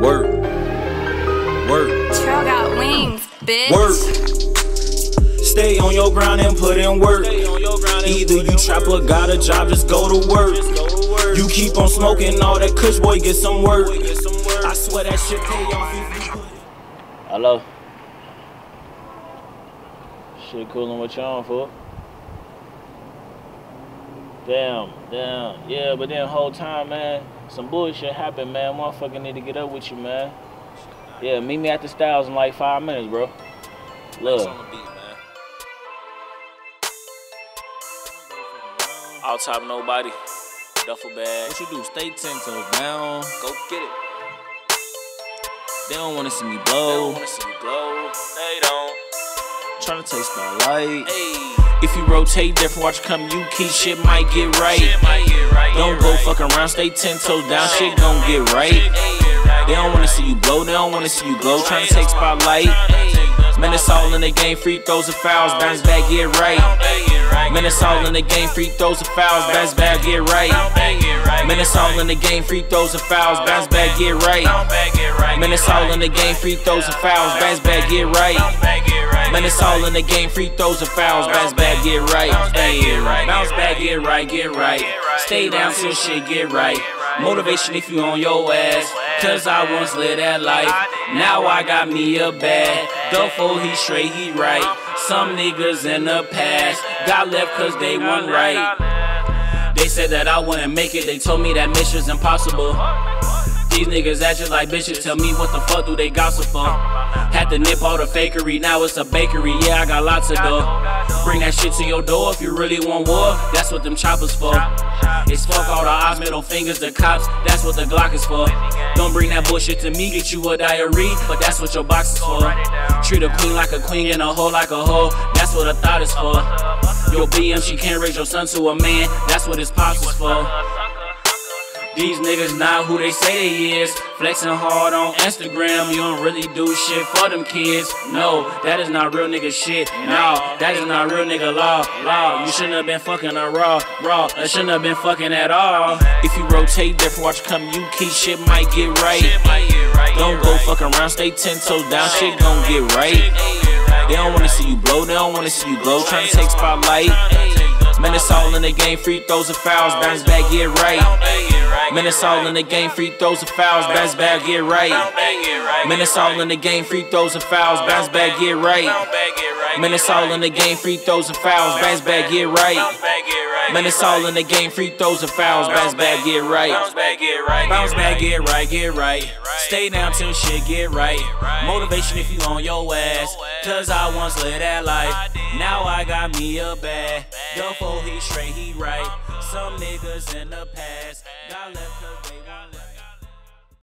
Work. Work. Trail got wings, bitch. Work. Stay on your ground and put in work. Either you trap or got a job, just go to work. You keep on smoking all that kush, boy, get some work. I swear that shit pay off. Hello. Shit coolin' what y'all on for? Damn. Yeah, but then whole time, man, some bullshit happened, man. Motherfucker need to get up with you, man. Yeah, meet me at the Styles in like 5 minutes, bro. Look. I'll top nobody. Duffle bag. What you do? Stay 10 toes down. Go get it. They don't wanna see me blow. They don't. Tryna taste my light. Ay. If you rotate different, watch come you key. Shit might get right. Don't go fucking around. Stay 10 toes down. Shit gon' get right. They don't wanna see you blow. They don't wanna see you glow. Tryna take spotlight. Man, it's all in the game. Free throws and fouls. Bounce back, get right. Man, it's all in the game, free throws and fouls, bounce back, get right. Man, it's all in the game, free throws and fouls, bounce back, get right. Man, it's all in the game, free throws and fouls, bounce back, get right. Man, it's all in the game, free throws and fouls, bounce back, get right. Bounce back, get right, get right. Stay down till shit get right. Motivation if you on your ass, cause I once lived that life. Now I got me a bag. Duffle, he straight, he right. Some niggas in the past got left cause they won right. They said that I wouldn't make it, they told me that mission's impossible. These niggas act just like bitches, tell me what the fuck do they gossip for? Had to nip all the fakery, now it's a bakery, yeah I got lots to go. Bring that shit to your door if you really want war, that's what them choppers for. It's fuck all the odds, middle fingers, the cops, that's what the Glock is for. Don't bring that bullshit to me, get you a diarrhea, but that's what your box is for. Treat a queen like a queen and a hoe like a hoe, that's what a thought is for. Your BM, she can't raise your son to a man, that's what his pops is for. These niggas not who they say they is, flexing hard on Instagram, you don't really do shit for them kids. No, that is not real nigga shit, no, that is not real nigga law. You shouldn't have been fucking a raw, I shouldn't have been fucking at all. If you rotate different, watch come you key, shit might get right. Don't go fucking around, stay 10 toes down, shit gon' get right. They don't wanna see you blow, they don't wanna see you glow, tryna take spotlight. Man, it's all in the game, free throws and fouls, bounce back, get right. Man, it's all in the game, free throws and fouls, bounce back, get right. Man, it's all in the game, free throws and fouls, bounce back, get right. Man, it's all in the game, free throws and fouls, bounce back, get right. Man, it's all in the game, free throws and fouls, bounce back, get right. Bounce back, get right, get right. Stay down till shit get right. Motivation if you on your ass, cause I once lived that life. Now I got me a bag. Duffle, he straight, he right. Some niggas in the past got left cause they got left.